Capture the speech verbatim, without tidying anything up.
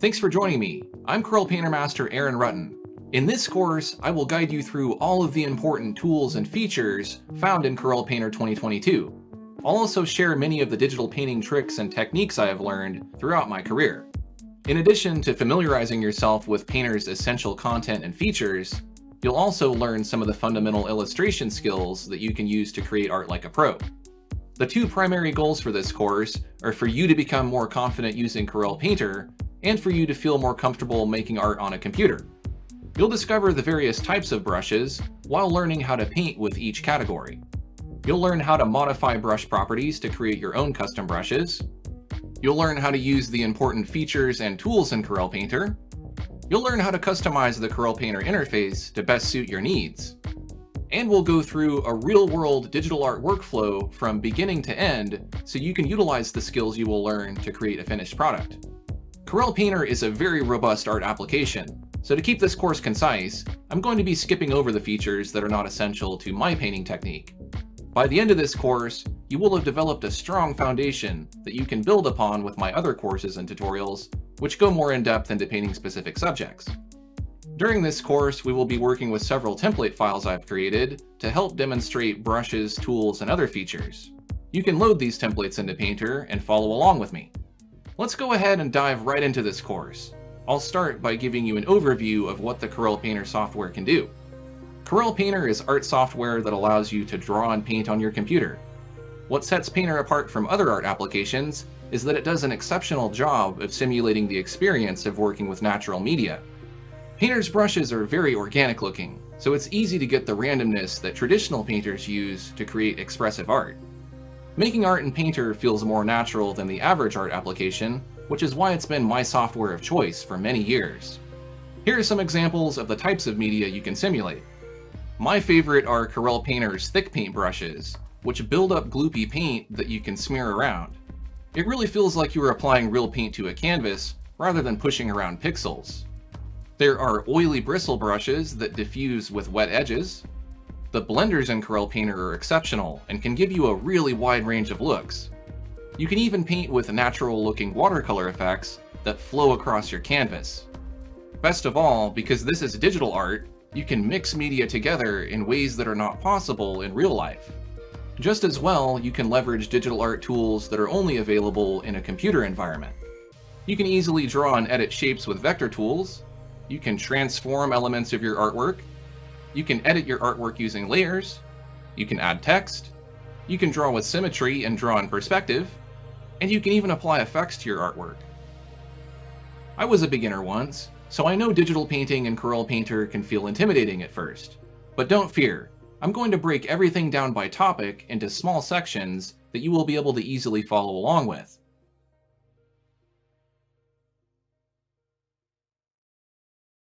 Thanks for joining me. I'm Corel Painter Master Aaron Rutten. In this course, I will guide you through all of the important tools and features found in Corel Painter twenty twenty-two. I'll also share many of the digital painting tricks and techniques I have learned throughout my career. In addition to familiarizing yourself with Painter's essential content and features, you'll also learn some of the fundamental illustration skills that you can use to create art like a pro. The two primary goals for this course are for you to become more confident using Corel Painter and for you to feel more comfortable making art on a computer. You'll discover the various types of brushes while learning how to paint with each category. You'll learn how to modify brush properties to create your own custom brushes. You'll learn how to use the important features and tools in Corel Painter. You'll learn how to customize the Corel Painter interface to best suit your needs. And we'll go through a real-world digital art workflow from beginning to end so you can utilize the skills you will learn to create a finished product. Corel Painter is a very robust art application, so to keep this course concise, I'm going to be skipping over the features that are not essential to my painting technique. By the end of this course, you will have developed a strong foundation that you can build upon with my other courses and tutorials, which go more in depth into painting specific subjects. During this course, we will be working with several template files I've created to help demonstrate brushes, tools, and other features. You can load these templates into Painter and follow along with me. Let's go ahead and dive right into this course. I'll start by giving you an overview of what the Corel Painter software can do. Corel Painter is art software that allows you to draw and paint on your computer. What sets Painter apart from other art applications is that it does an exceptional job of simulating the experience of working with natural media. Painter's brushes are very organic looking, so it's easy to get the randomness that traditional painters use to create expressive art. Making art in Painter feels more natural than the average art application, which is why it's been my software of choice for many years. Here are some examples of the types of media you can simulate. My favorite are Corel Painter's thick paint brushes, which build up gloopy paint that you can smear around. It really feels like you are applying real paint to a canvas rather than pushing around pixels. There are oily bristle brushes that diffuse with wet edges. The blenders in Corel Painter are exceptional and can give you a really wide range of looks. You can even paint with natural looking watercolor effects that flow across your canvas. Best of all, because this is digital art, you can mix media together in ways that are not possible in real life. Just as well, you can leverage digital art tools that are only available in a computer environment. You can easily draw and edit shapes with vector tools. You can transform elements of your artwork. You can edit your artwork using layers. You can add text. You can draw with symmetry and draw in perspective. And you can even apply effects to your artwork. I was a beginner once, so I know digital painting in Corel Painter can feel intimidating at first. But don't fear, I'm going to break everything down by topic into small sections that you will be able to easily follow along with.